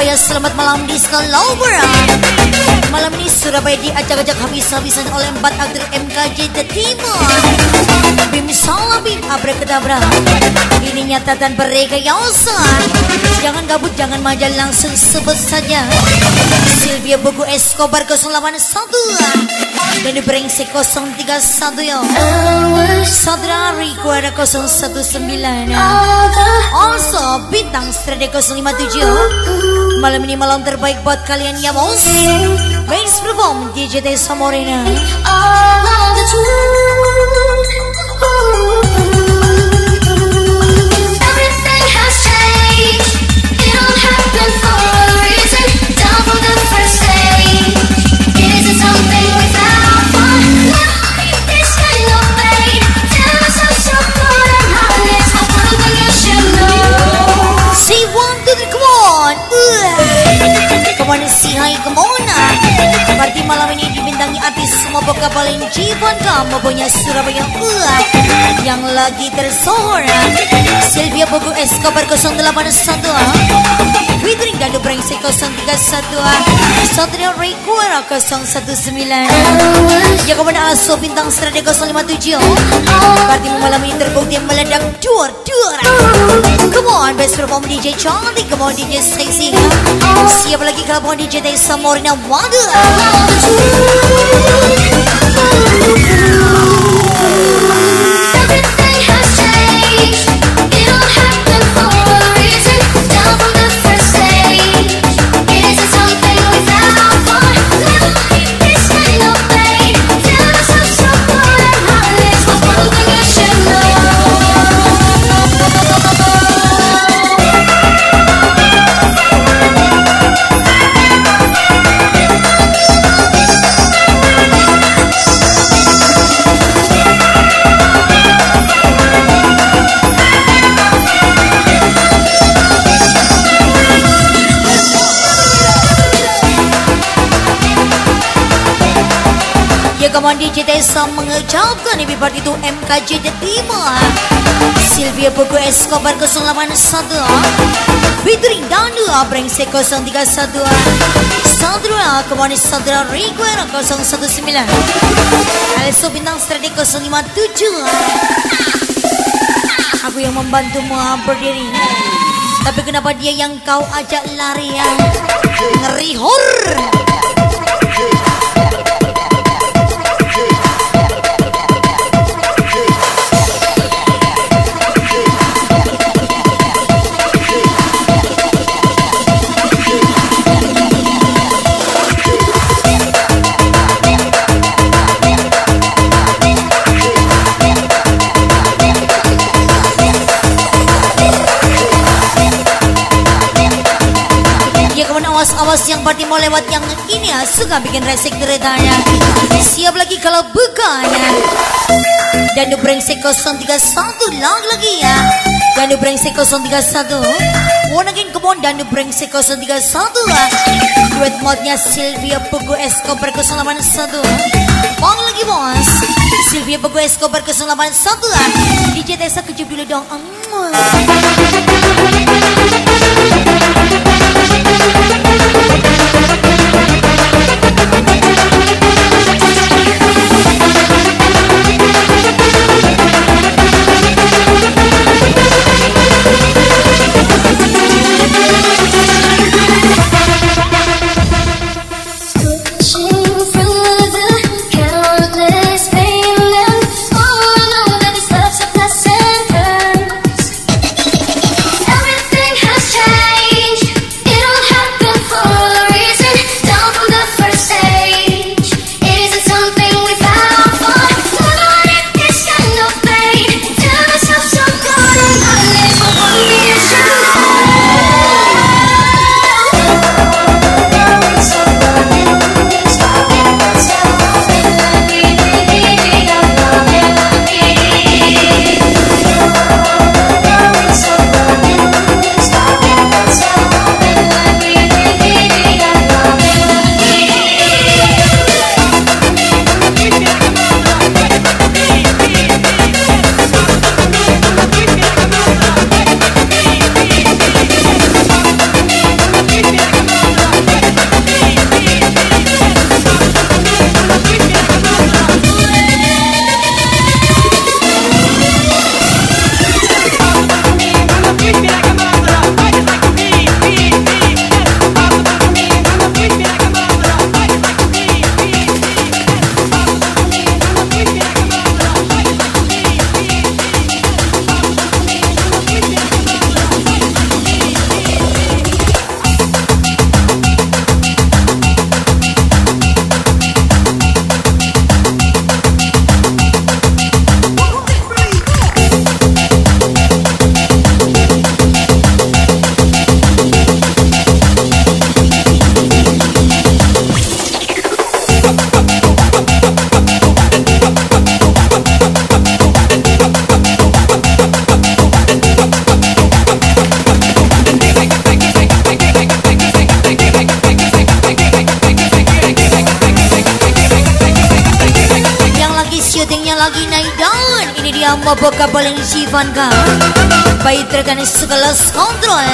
Surabaya, selamat malam Disco Lover. Malam ini Surabaya diajak-ajak habis-habisan oleh 4 aktor MKJ Team. Bim salam bim abrakadabra. Ini nyata dan berrekayasa. Jangan gabut, jangan majalah, langsung sebut saja. Sylvia Bego Escobar 081 dan Brengsi 031 Satra Ricuera 019 Os Bintang Straddict 057. Malam ini malam terbaik buat kalian ya bos. Bass perform DJ Tessa Morena. Everything has changed. It all happened for a reason. Down from the first day. Is it something we found for? Why this kind of pain? Tell us how so good and honest. I wanna think you should know. Say one, two, three, come on. Come on, say hi, come on. Party malam ini dibentangi artis Moko Kapalinji Mokonya Surabaya yang lagi tersohor Sylvia Pugu Esco 081 Widring Danu Brengsek 031 Satria Rekuara 019 Jagoan Asu Bintang Straddict 057. Party malam ini terbukti meledak jor-jor. Come on best perform DJ cantik, come on DJ sexy. Siap lagi kalau DJ Tessa Morena waduh. Everything has changed. It all happened for a reason. Down from the first day. Is it something we fell for? Never leave this kind of pain. Tell us how so good and honest. What's one thing you should know? Come on DJ Tessa mengucapkan di part itu MKJ The Team Sylvia Pugu Escobar 081 Widring Danu Abrengse 031 Sandroa Komoni Satra Ricuer 019 Asu Bintang Straddict 057. Aku yang membantumu berdiri, tapi kenapa dia yang kau ajak lari ya? Ngeri horror. Awas yang party mau lewat yang ini ya, suka bikin resik deretanya. Siap lagi kalau bukanya. Danu Brengsek 031 lagi ya. Danu Brengsek 031. One again come on Danu Brengsek 031 lah. Duet modnya Sylvia Pugu Escobar 081. Bang lagi bos. Sylvia Pugu Escobar 081 lah. DJ Tessa kejub dulu dong. lagi naik daun. Ini dia Moko Kapalinji Vanka baik rekan sekelas kontrol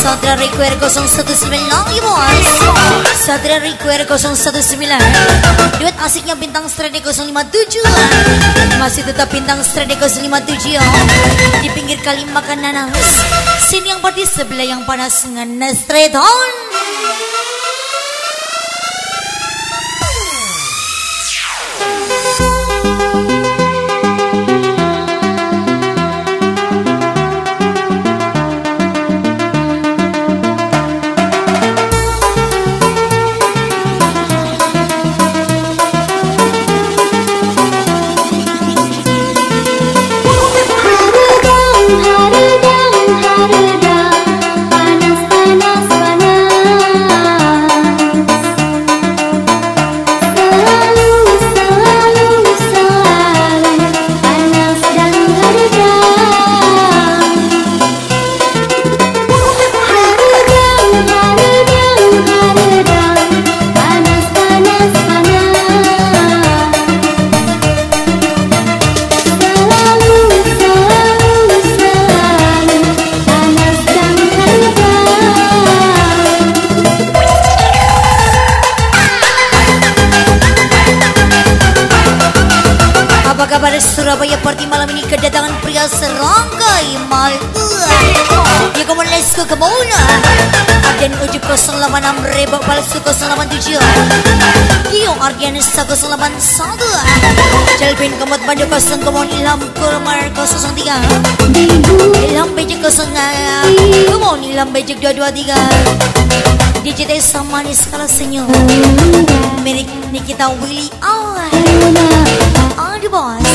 Satra Ricuer 019 lagi bos. Satria Rikuer 019 duet asiknya Bintang Straddict 057 masih tetap Bintang Straddict 057 di pinggir kali makan nanas. Sini yang party sebelah yang panas dengan Stradon. Surabaya party malam ini kedatangan pria serangkai Maltua. Ya come on let's go come on. Ardian Ujib 086 Rebak Palsu 087 Kiong Ardian 181 Calvin Kumat Bando 0 come on Ilham Kurmar 003 Ilham Bejek 0 come on Ilham Bejek 223 DJ Tessa Manis Kalau Senyum milik Nikita Willy Awal on the boss.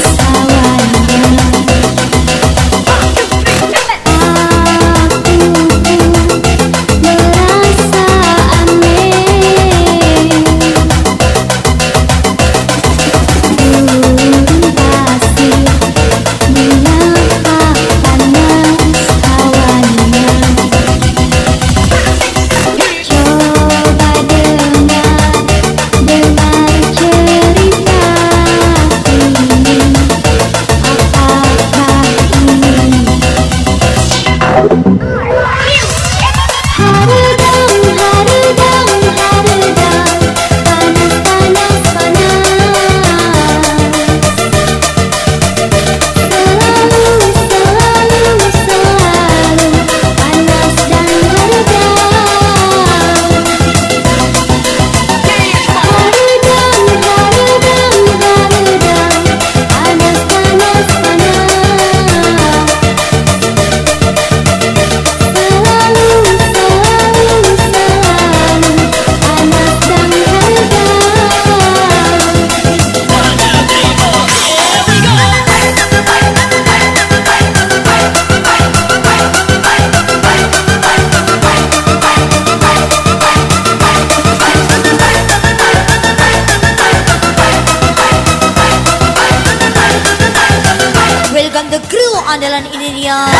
Andalan ini dia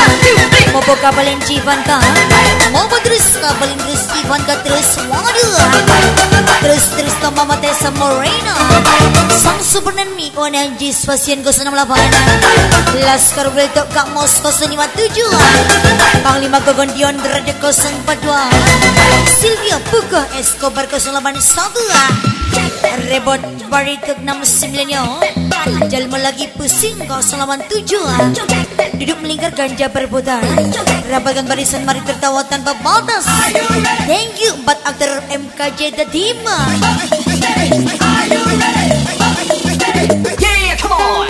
Moko Kapalinji Vanka Moko terus Kapalinji Vanka terus waduh terus Mama Tessa Morena Sang Supernan Miko Najis Pasien 068 Laskar Beltok Kak Mos 057 Panglima Gogondion Dredek 042 Sylvia Pugu Escobar 081 Rebot Barituk 69 Jalma lagi pusing 087 duduk melingkar ganja berputar rapakan barisan mari tertawa tanpa batas. Thank you buat aktor MKJ The Team. Yeah, come on.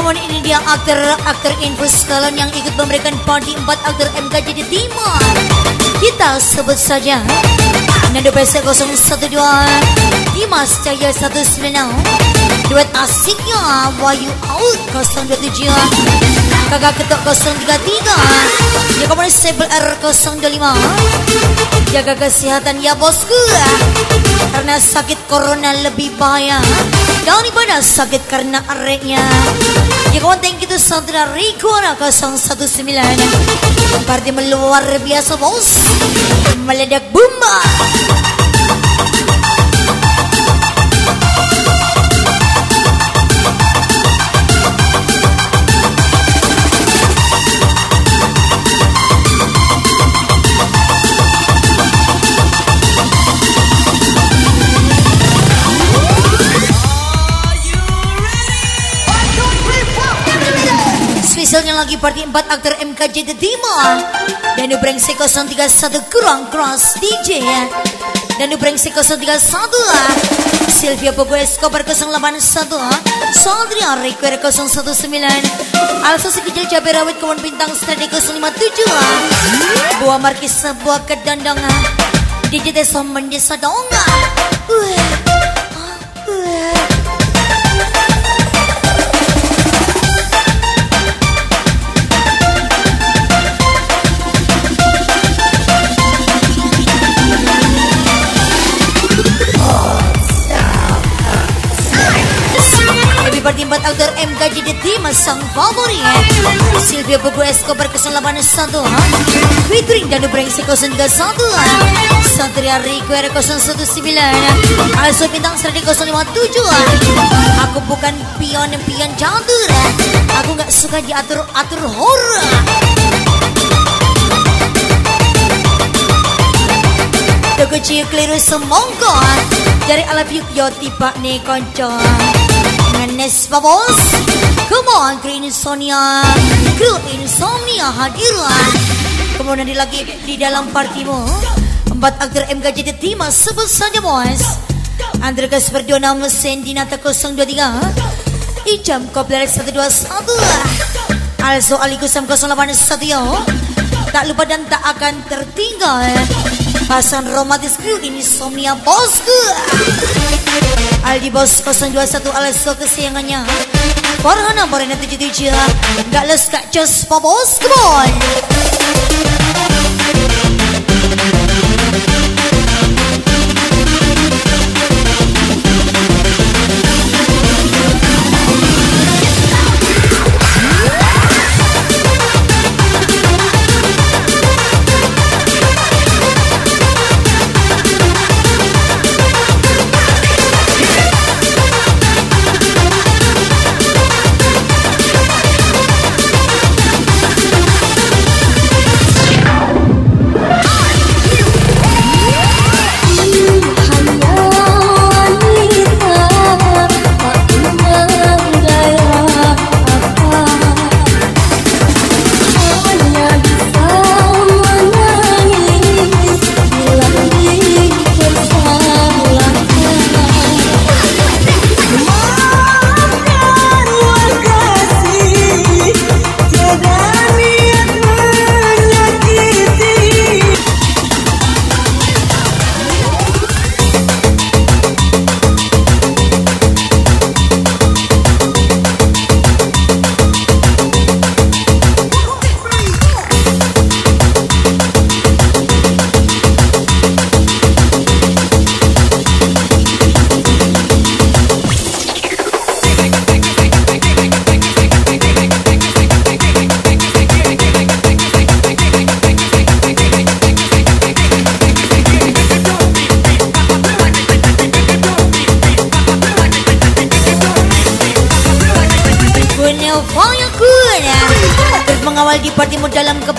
Komoni, ini dia aktor infus kalian yang ikut memberikan party 4 aktor MKJ Team. Kita sebut saja Nando Pesek 012, Dimas Cahaya 19, duet asiknya Wayu Out 027, Kakak Ketok 033, Jakoban Sebel R 025. Jaga kesehatan ya bosku, karena sakit corona lebih bahaya daripada sakit karena areknya. Ya kawan, thank you to Satra Ricuera 019. Parti meluar biasa bos, meledak bumba. Misalnya lagi party 4 aktor MKJ Team, Danu Brengsek 031 / DJ Danu Brengsek 031, Sylvia Bego Escobar 081, Satria Rikuer 019, Alsa Si Kecil Cabai Rawit Kiron Bintang Straddict 057, Buah Markis Sebuah Kedandongan DJ Tessa Morena. Parti 4 aktor MKJ Team sang favorit Sylvia Pugu Escobar 081, Widring Danu Brengsek 031, Satria Rekuera 019, Asu Bintang Straddict 057. Aku bukan pion catur, aku gak suka diatur horor. Toko ciu keliru semongko, dari alap yuk yo tiba nih koncon. Nes babos, come on Green Sonia, Crew Insomnia hadirlah. Kemudian lagi di dalam partimu 4 aktor MKJ Team sebut saja boys. Andreas Verdona Sendinata 023, Ijam Kopler 121, Also Alikusam 081. Tak lupa dan tak akan tertinggal pasangan romantis Crew Insomnia bosku. Aldi Bos 021, Aleso Kesiangannya Korhana Morena 77, Gak Les Kak Jos Pobos. Come on,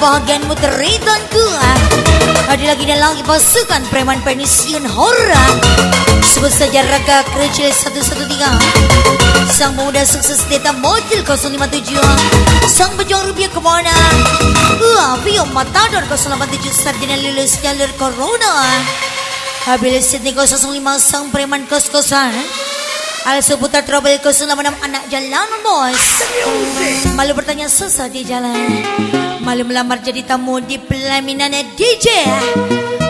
bahagianmu teritanku. Ada lagi pasukan preman pensiun horor sebut saja Raka Kecil 113, Sang Pemuda Sukses Deta Model 057, Sang Pejuang Rupiah Kemana Vio Matador 087, Sarjana Lulus Jalur Corona Habil Sydney 05, Sang Preman Kos-Kosan Alas seputar trouble khusus nama-nama anak jalanan bos. Malu bertanya susah di jalan, malu melamar jadi tamu di pelaminan DJ.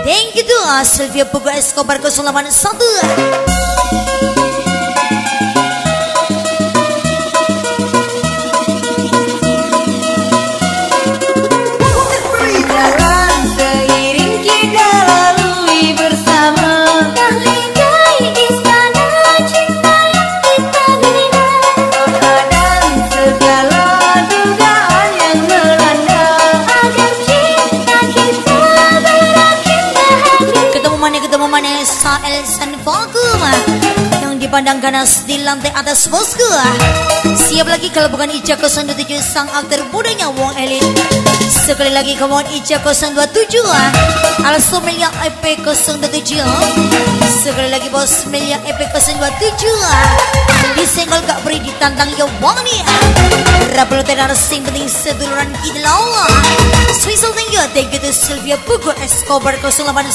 Thank you to Sylvia Pugu Escobar khusus nama-nama 1. Pandang ganas di lantai atas bosku. Siap lagi kalau bukan Icha Kosong 27 sang aktor mudanya wong elit. Sekali lagi kawan Icha Kosong 27 Alasu Melia EP 027. Sekali lagi bos Melia EP 027 di single Kak Beri ditantang ya wong nih. Rapel tenar sing penting seduluran kita lawa. Swisel thank you to Sylvia Pugu Escobar 081.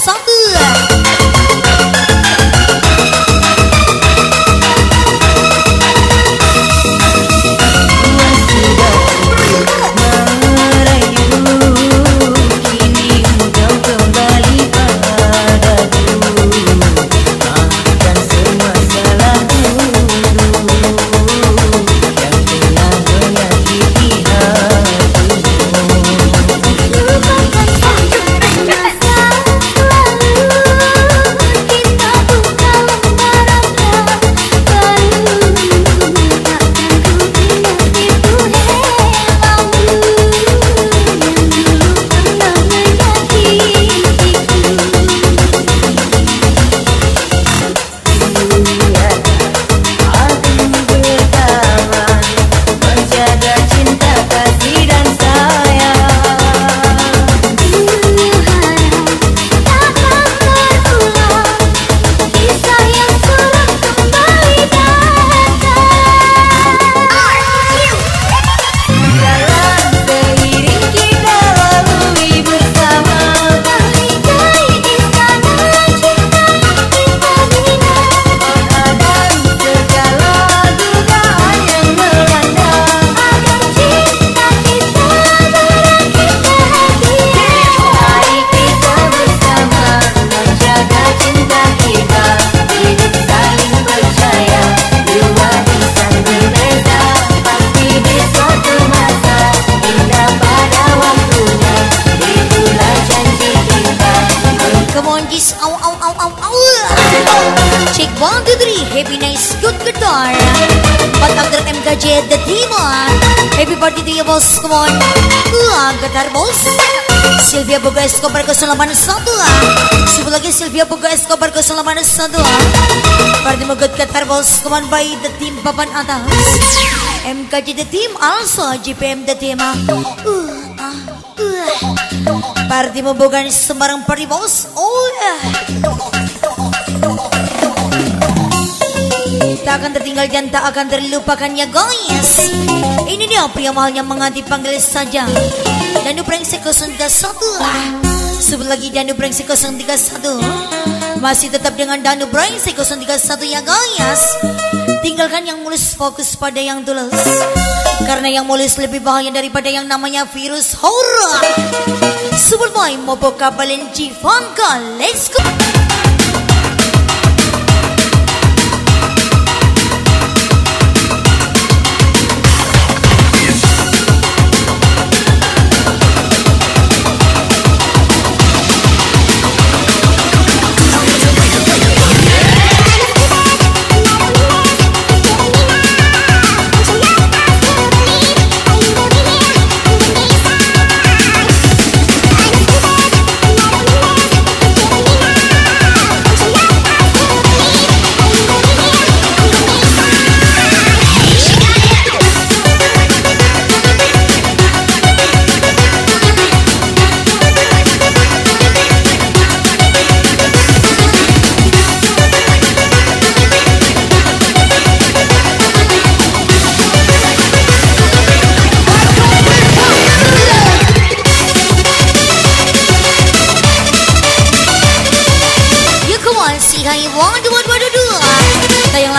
MKJ The Team, happy party to you bos, come on. Getar bos, Sylvia Bego Escobar 081. Siapa lagi Sylvia Bego Escobar 081. Party megat getar bos, come on by The Team papan atas. MKJ The Team, also GPM The Team. Party membuka sembarang party bos, tak akan tertinggal dan tak akan terlupakannya guys. Ini dia pria mahalnya menganti panggil saja Danu Brengsek 031. Sebut lagi Danu Brengsek 031. Masih tetap dengan Danu Brengsek 031 ya guys. Tinggalkan yang mulus, fokus pada yang tulus. Karena yang mulus lebih bahaya daripada yang namanya virus horor. Sebut boy Moko Kapalinji Fangka, let's go.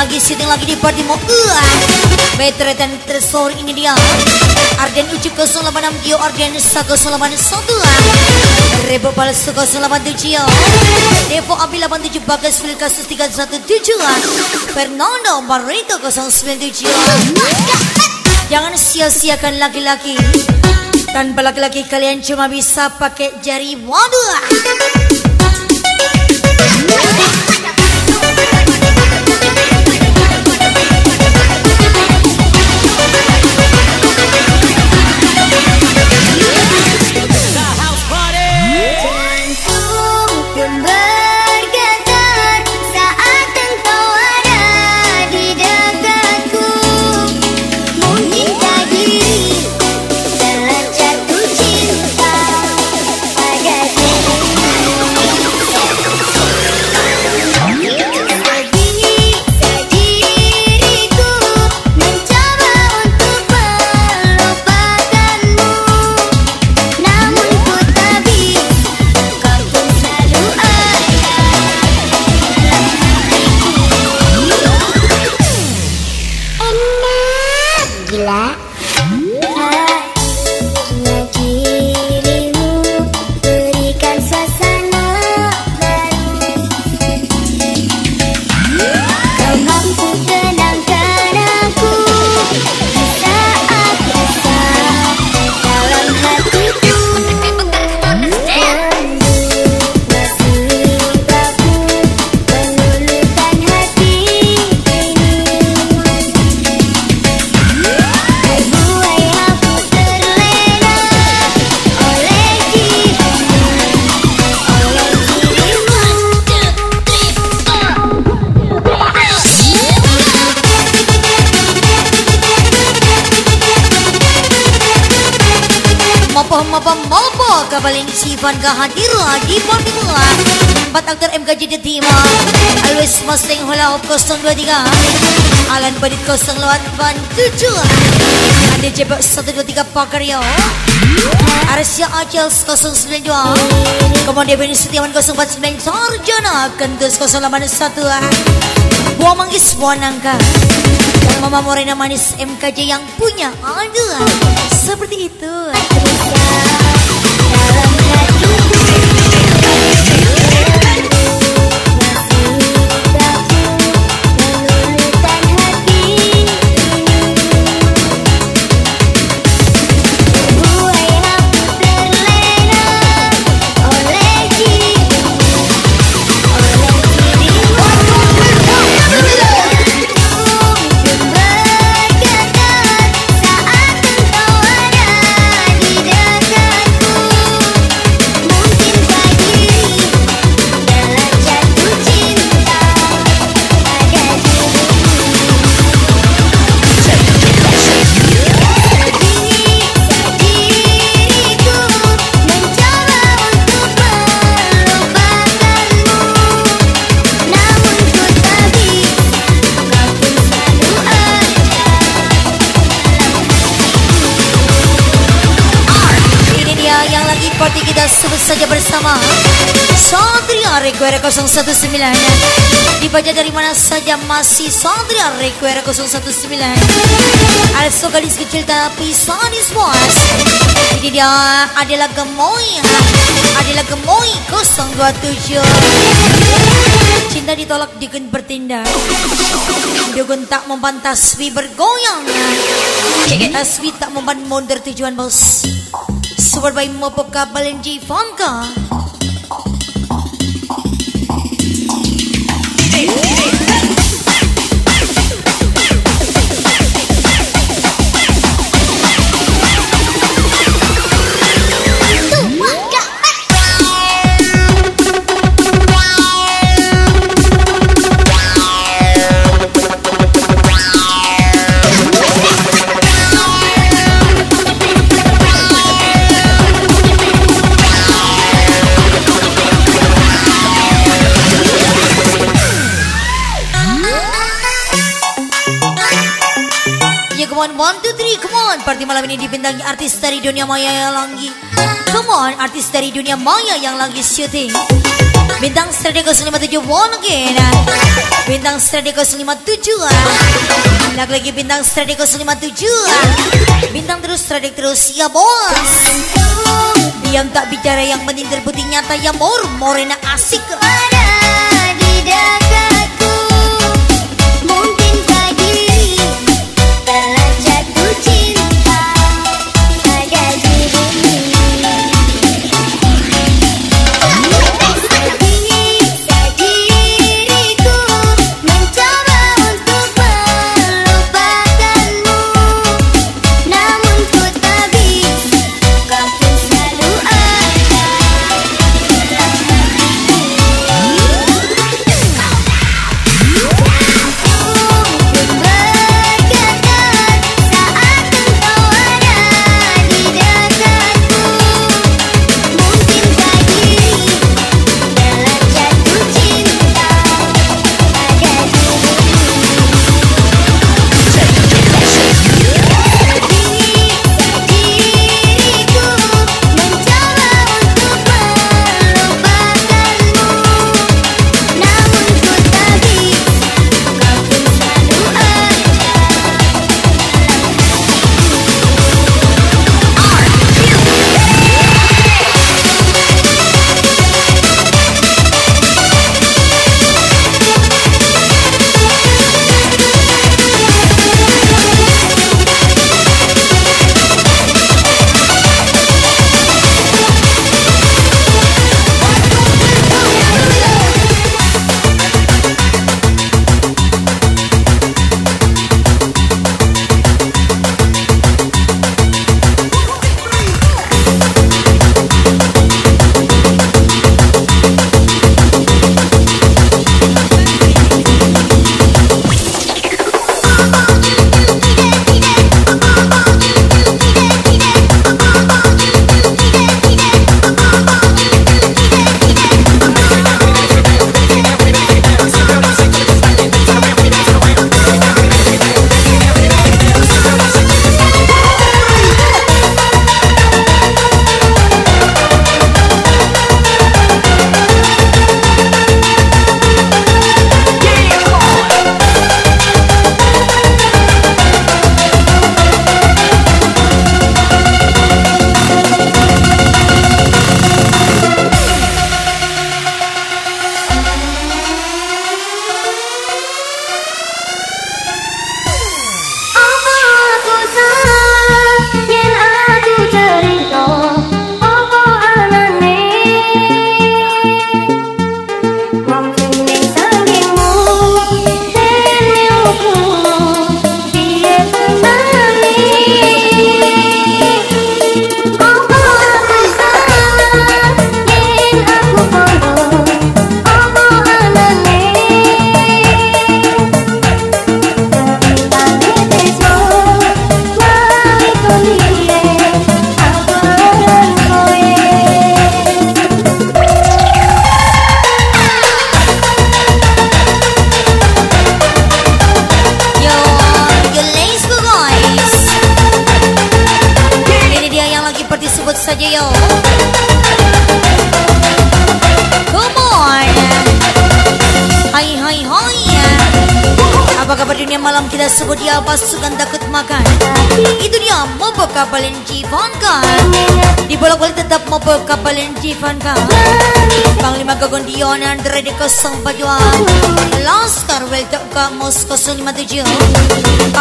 lagi syuting lagi di Padimo. Meteran tersor ini dia. Arden Ucu 086 Gio Arden 1081. Rebo Palsu 087. Depo Abi 87 Bagas Fil Kasus 317. Fernando Barrito 097. Jangan sia-siakan laki-laki. Tanpa laki-laki kalian cuma bisa pakai jari wadah. Moko Kapalinji Bangga hadir di Formula 4 Aktor MKJ Team. Always Mustang Hula Hoop 023. Alan Badit 0847. Ada Jebak 123 Pakaryo. Arsya Acels 092. Kemudian Beni Setiawan 049. Sarjana Kendus 081. Buah Manggis Buah Nangka. Mama Morena Manis MKJ yang punya adalah seperti itu. Saja bersama Satria Rekuera 019. Dibaca dari mana saja masih Satria Rekuera 019. Also gadis kecil tapi sadis bos. Ini dia adalah gemoy. Adalah gemoy 027. Cinta ditolak dukun bertindak. Dukun tak mempan taswi bergoyang. Taswi tak mempan mundur tujuan bos. Super by Moko Kapalinji Fonka. One, two, three, come on. Party malam ini dibintangi artis dari dunia maya yang lagi. Come on, artis dari dunia maya yang lagi syuting. Bintang Straddict 057 one again. Bintang Straddict 057. Lagi Bintang Straddict 057. Bintang terus Straddict terus. Ya bos. Diam tak bicara yang penting terbukti nyata. Ya mor Morena asik.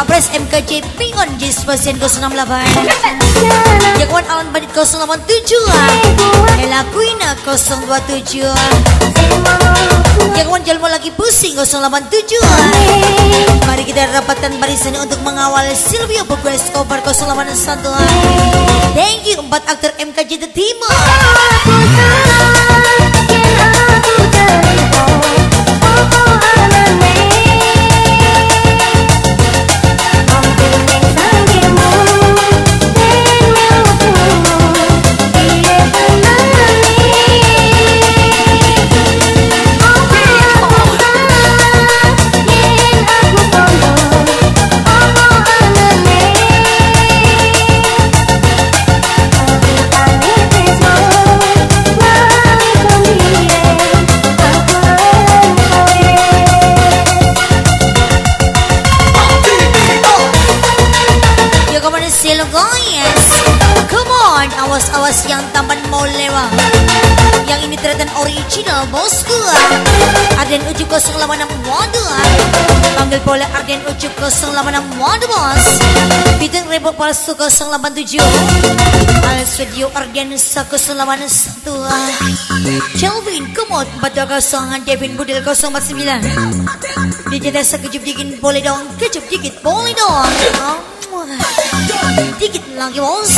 Baris MKJ Pingon Dispasian 068 Jagoan Alan Bandit 087 Elakuina 027 Jagoan Jalmo lagi pusing 087. Mari kita rapatkan barisan untuk mengawal Sylvia Bogus Koper 081. Thank you 4 aktor MKJ The Team. hello guys. Come on, awas-awas yang taman mau lewat. Yang ini ternyata original bosku. Arden Ucu 0862. Panggil boleh Arden Ucu 0862 bos. Bidang Repot Palsu 087. Al Studio Arden 181. Calvin Kumat 420. Devin Budel 049. DJ Tessa kejup dikit boleh dong. Kejup dikit boleh dong. Dikit lagi bos.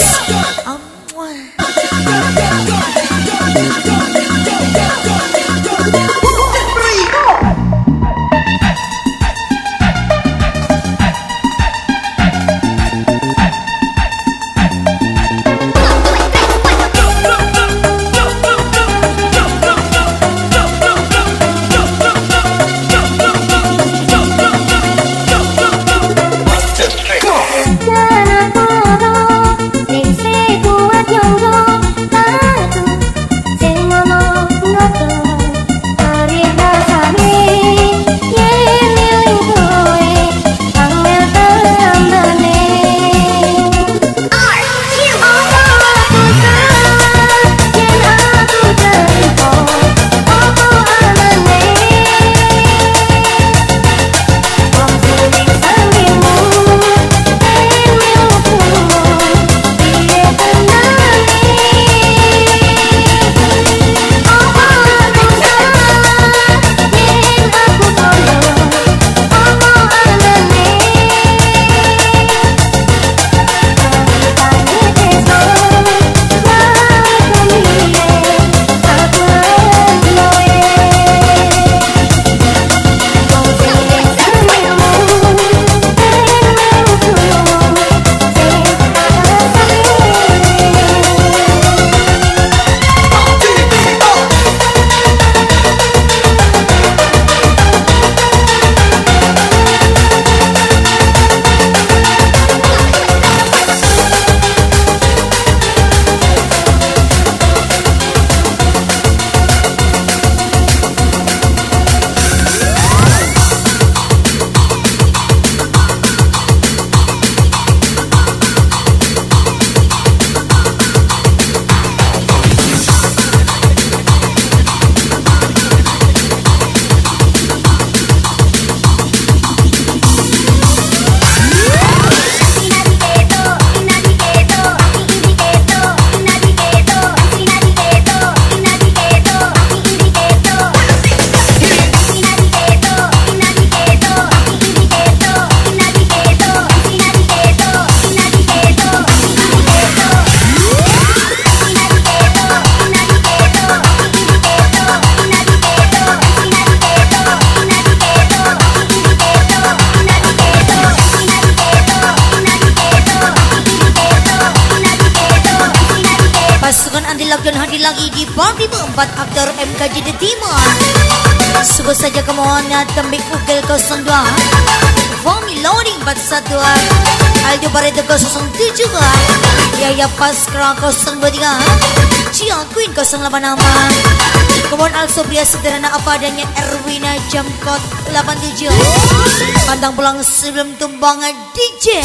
Aktor MKJ Team. Sebut saja kemohonnya Tembik Ugel 02. Vomi Loading 41. Aldo Barreto 07. Yaya Paskra 023. Cia Queen 086. Kemudian Al Sobria Sederhana Apa Adanya Erwina Jangkot 87. Pantang pulang sebelum tumbang DJ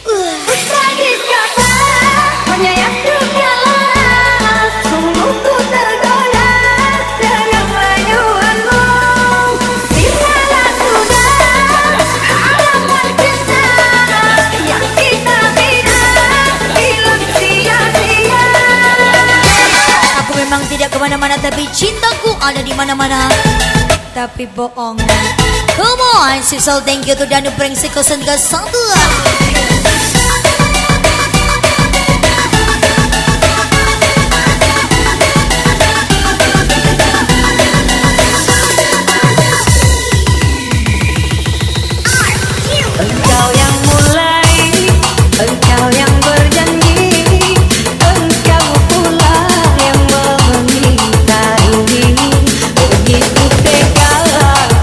Putra Discover. Menyayak dunia lah. Sungguh ku tergoda. Tidak kemana-mana tapi cintaku ada di mana-mana. Tapi bohong. Come on, so thank you to Danu Brengsek 031. Kalau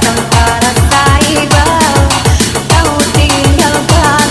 tanpa rasa iba, kau tinggalkan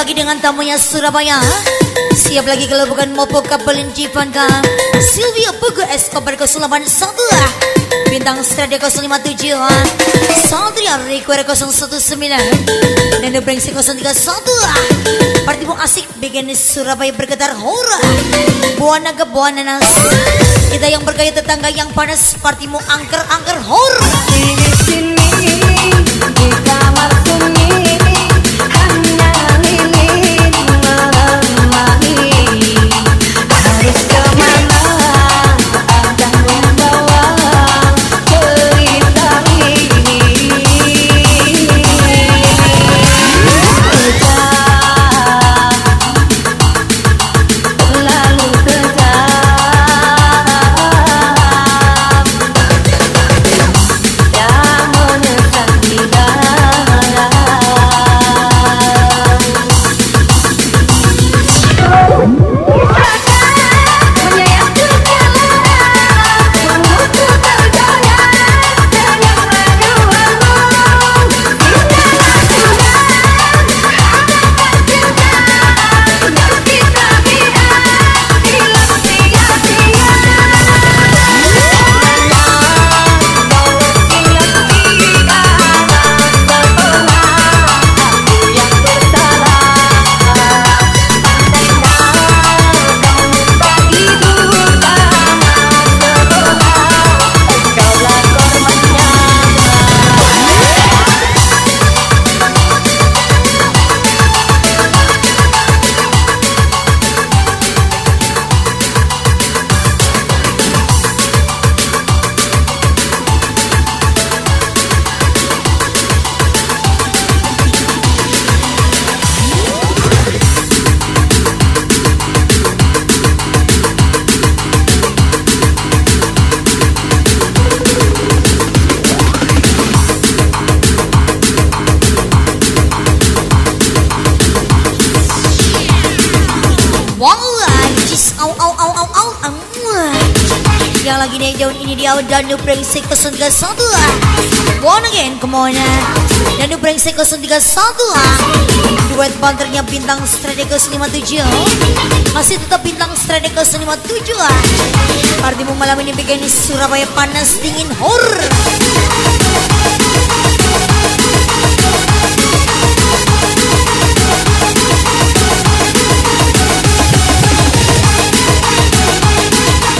lagi dengan tamunya Surabaya. Siap lagi kalau bukan Moko Kapalinji Panka, Sylvia Pugu Escobar 081, Bintang Straddict 057, Satria Rikuer 019, Nando Pesek 031. Partimu asik bikin Surabaya bergetar hora. Buana ke buana nas, kita yang bergaya tetangga yang panas. Partimu angker-angker hora. Di sini di kamar sunyi. Danu Brengsek 031, one again, come on. Danu Brengsek 031, duet banternya Bintang Straddict 057, masih tetap Bintang Straddict 057. Partimu malam ini bikin Surabaya panas dingin hor.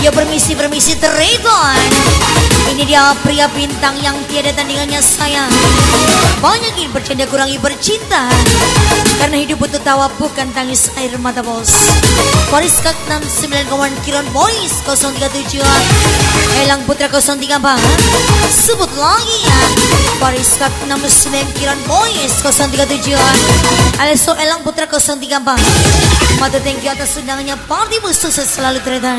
Ya permisi Teridon. Ini dia pria bintang yang tiada tandingannya sayang. Banyakin bercanda kurangi bercinta, karena hidup butuh tawa bukan tangis air mata bos. Baris Kak 69, Kiron Boys 037, Elang Putra 034. Sebut lagi ya, Baris Kak 69, Kiron Boys 037, Aleso Elang Putra 034. Mata thank you atas undangannya, partimu sukses selalu ternyata.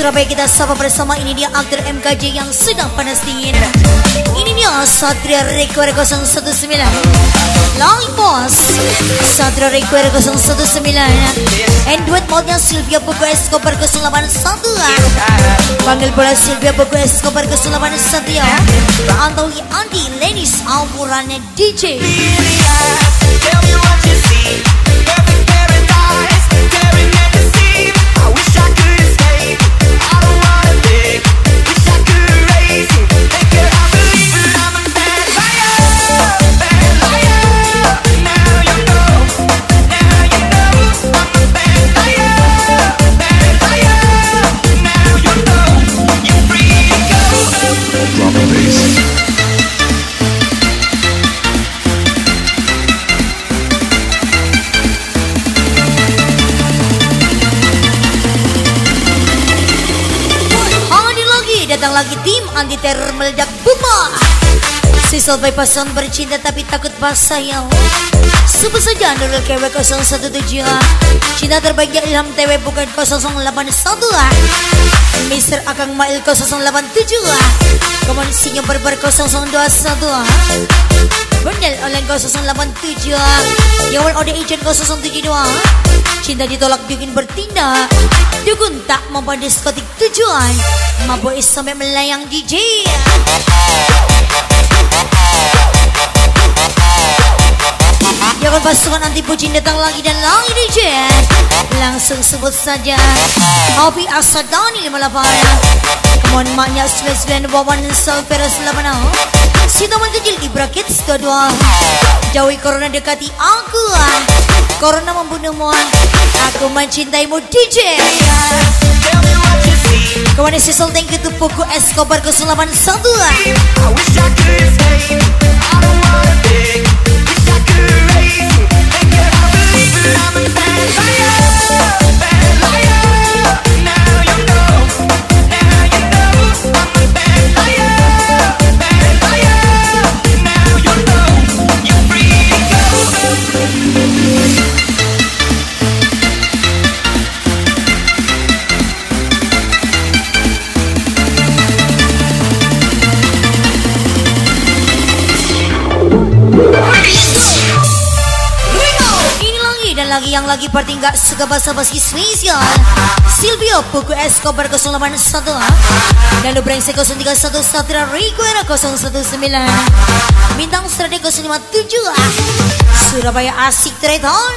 Surabaya kita sapa bersama, ini dia Aktor MKJ yang sedang panas dingin. Ini dia Satria Rekuara 019, Long Boss Satria Rekuara 019, and duet mode-nya Sylvia Bego Escobar 081. Panggil bola Sylvia Bego Escobar 081 ya. Antawi Andi Lenis Alpurannya DJ. datang lagi tim anti teror meledak Buma. Si Sylvia Pason bercinta tapi takut basah ya. Super saja dulu KW 017. Cinta terbaiknya Ilham TW bukan 081 lah. Mister Akang Mail 087 lah. Komansinya Barbar 021 lah. Bernal online 087 lah. Yawal Ode Agent 072 lah. Cinta ditolak dukun bertindak. Dukun tak mampu diskotik tujuan. Mabuk sampai melayang DJ. Jangan pasukan anti bucin datang lagi dan lagi DJ. Langsung sebut saja Hopi Asadani 58. Kemon maknya 99 Wawan Solveras 80. Si teman kecil di bracket 22. Jauhi corona dekati aku. Corona membunuhmu, aku mencintaimu DJ. Kemana si Sultan Ketua Pugu Escobar 081. Yang lagi party gak suka basa-basi spesial Sylvia Pugu Escobar 081 Danu Brengsek 031 Satria Rekuera 019 Bintang Straddict 057 Surabaya Asik Treton.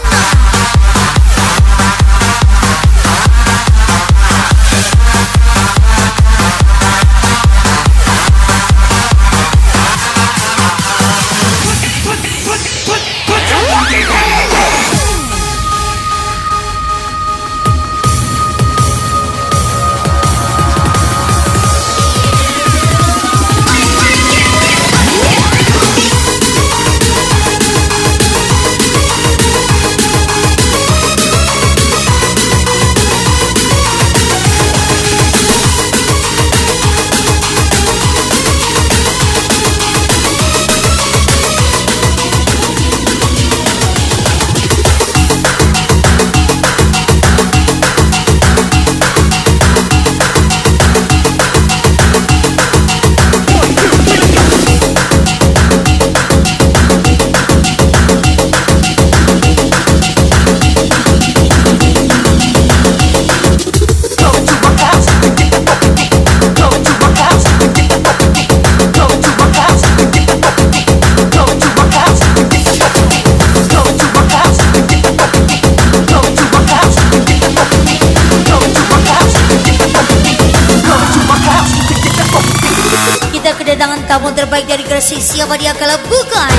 Kamu terbaik dari Gresik, siapa dia kalau bukan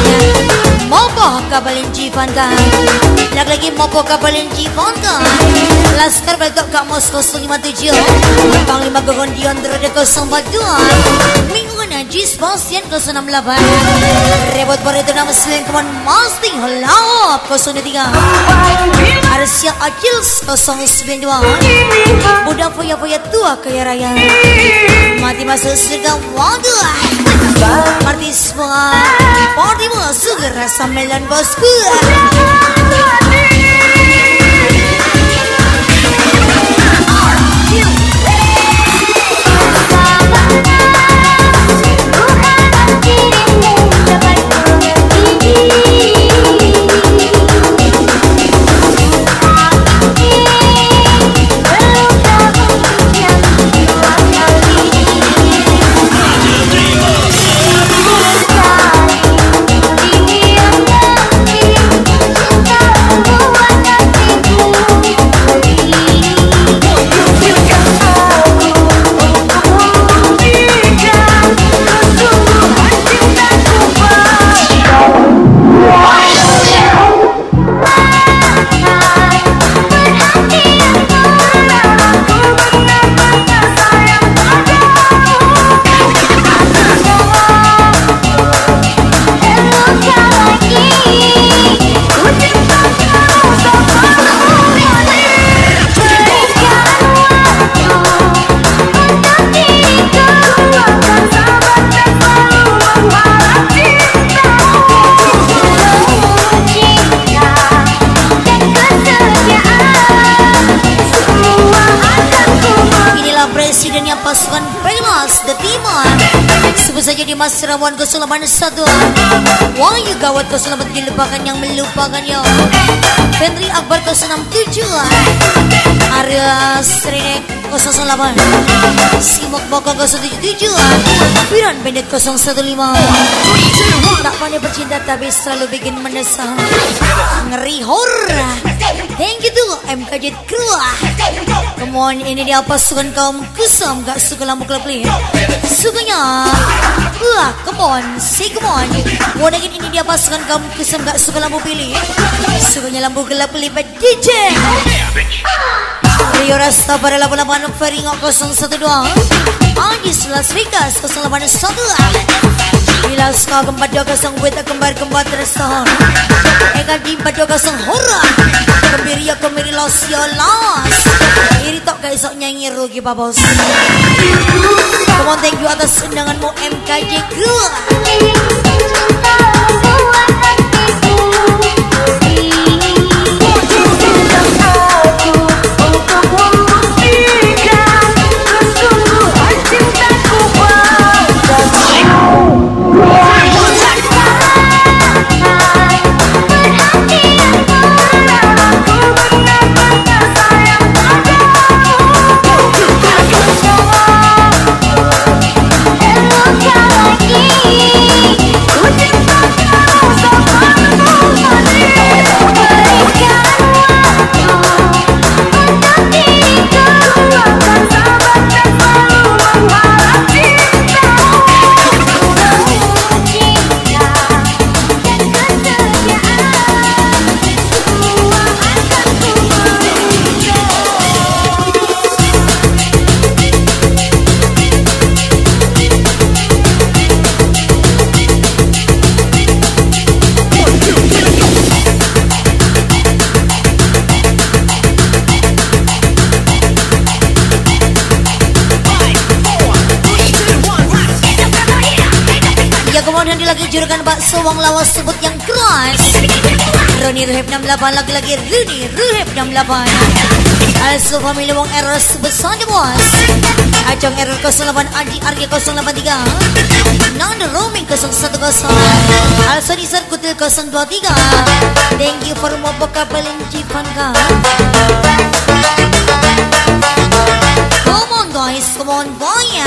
Moko Kapalinji Pantai. Lagi-lagi Moko Kapalinji Pantai. Laskar Beltok Kak Mos 057. Panglima Gogondion Terode 042. Minggu Najis Bosian 068. Rebot Barito 69 Keman Masting Helaop 03. Arsia Achilles 092. Budak foya-foya tua kaya raya. Mati masuk surga waduh. Parti semua, parti semua segera sambelan bosku. presidennya pasukan Bayless The Timur. Sebut saja di Mas Rawan Kesulamanan 1. Wahyu Gawat Kesulamanan dilupakan yang melupakan yo. Fendri Akbar 067. Arya Srinek 008. Simok Boko 077. Piran Bendet 015. Tak pandai bercinta tapi selalu bikin menesah. Ngeri horror. Thank you tuh MKJ keluar. Come on, ini dia pasukan kaum kusam gak suka lampu kelapli. Sukanya. Wah, come on, say come on. Wadakin ini dia pasukan kaum kusam gak suka lampu pilih. Sukanya lampu kelapli by DJ. Rio Rasta pada 88 Feringo 012. Anjis Las Vegas 081. Bilas kau kembar jaga sang weta kembar tersohor. Eka jimpat jaga sang horor. Kembiria kemiri los yo los. Iri tok gak esok nyanyi rugi babos. Come on, thank you atas undanganmu MKJ Crew. Juragan bakso wang lawas sebut yang keras. Roni Ruheb 68 lagi-lagi Roni Ruheb 68. Also family wang error sebut Sandewas. Acong error 08 Adi Arge 083. Nando Roaming 010. Also Nisar Kutil 023. Thank you for Moko Kapalinji Panka. Come on guys, come on boys.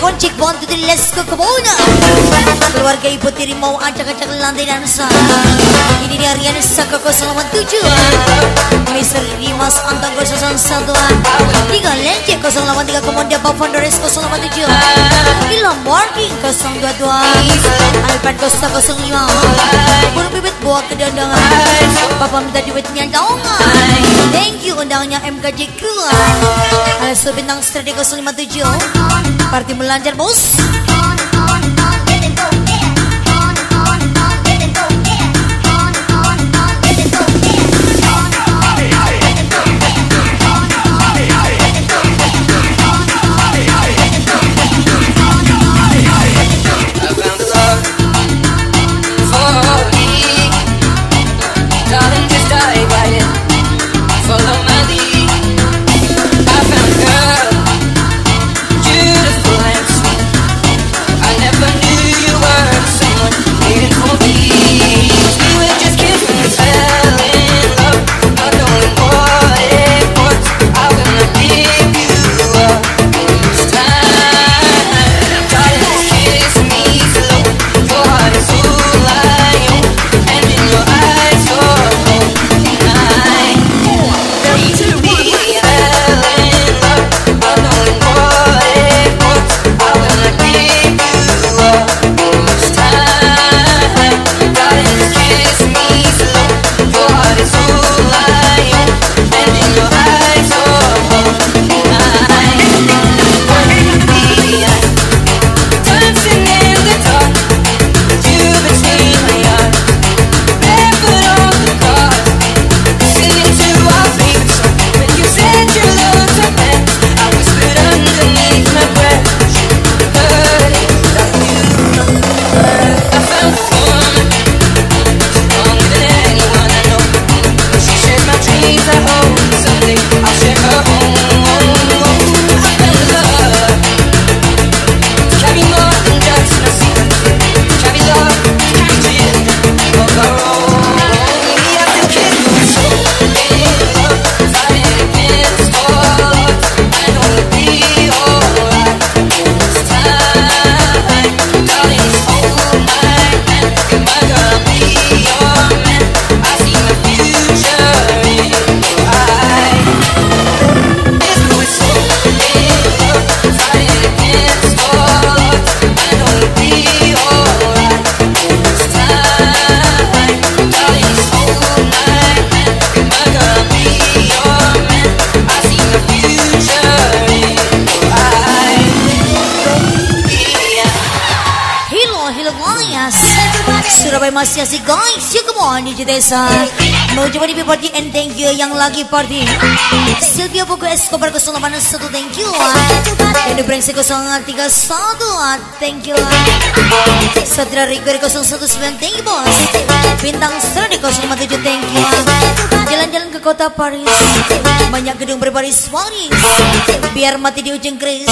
Ikon cik bon tuh let's go kemana? Keluarga ibu tiri mau acak-acak lantai dansa. Ini di harian Saka 087. Mister Dimas Antang 091. Tiga Lenci 083. Komodo Bapak Dores 087. Ilham Marking 022. Alfred Costa 05. Burung bibit buah kedandangan. Bapak minta duitnya dong. Thank you undangannya MKJ Crew. Asu Bintang Straddict 057. Parti melancar bos. very much ya sih guys. Ya come on DJ Tessa. Mau coba di party and thank you yang lagi party. Sylvia Bego Escobar 081 thank you. Danu Brengsek 031 thank you. Satra Ricuer 019 thank you bos. Bintang Straddict 057 thank you. Jalan-jalan ke kota Paris, banyak gedung berbaris-baris, biar mati di ujung keris,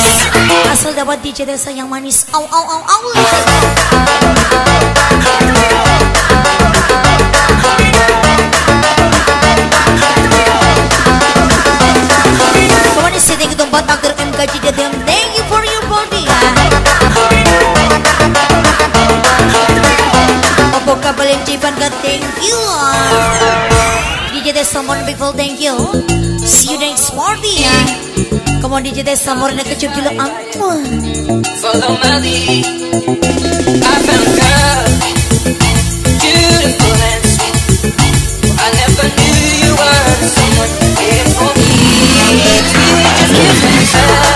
asal dapat DJ Tessa yang manis. Au au au au. Kemarin saya tinggi tempat Aktor MKJ Team. Thank you for your body. Moko Kapalinji Bangga thank you. DJ Tessa Morena people thank you. See you next party. Come on DJ Tessa Morena kecup dulu ampun. Follow me. I found her. Beautiful and sweet. I never knew you were someone here for me. Just give me time.